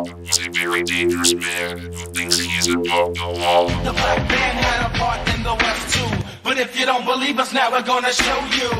Bob is a very dangerous man who thinks he is above the law. The black man had a part in the West too, but if you don't believe us now, we're gonna show you.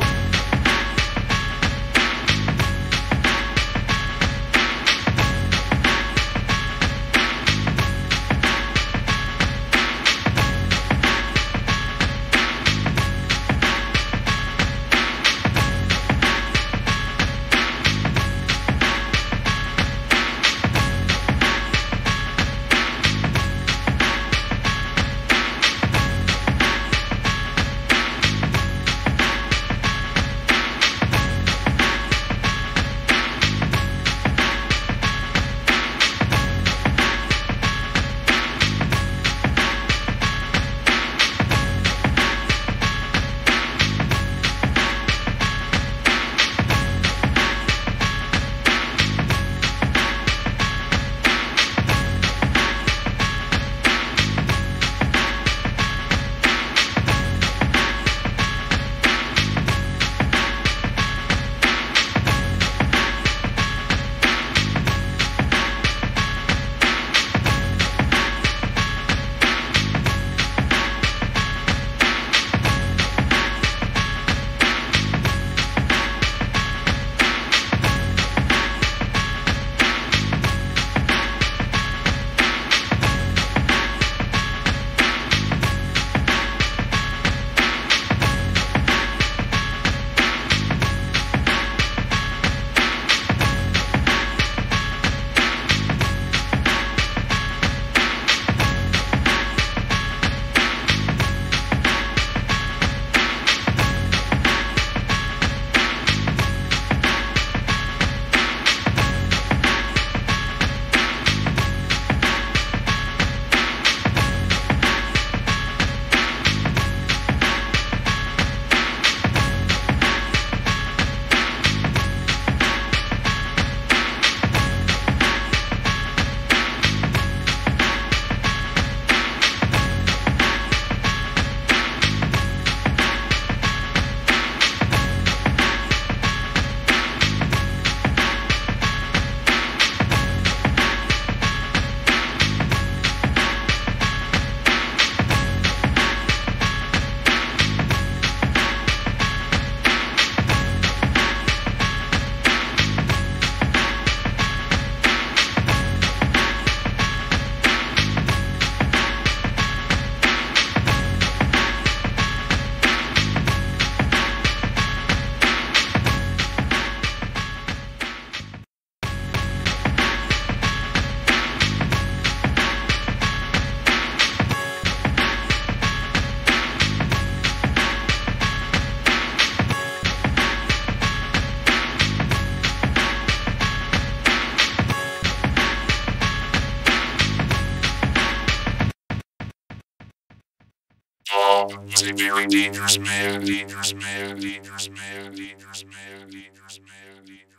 Bob was a very dangerous man, dangerous man, dangerous man, dangerous man, dangerous man, dangerous man.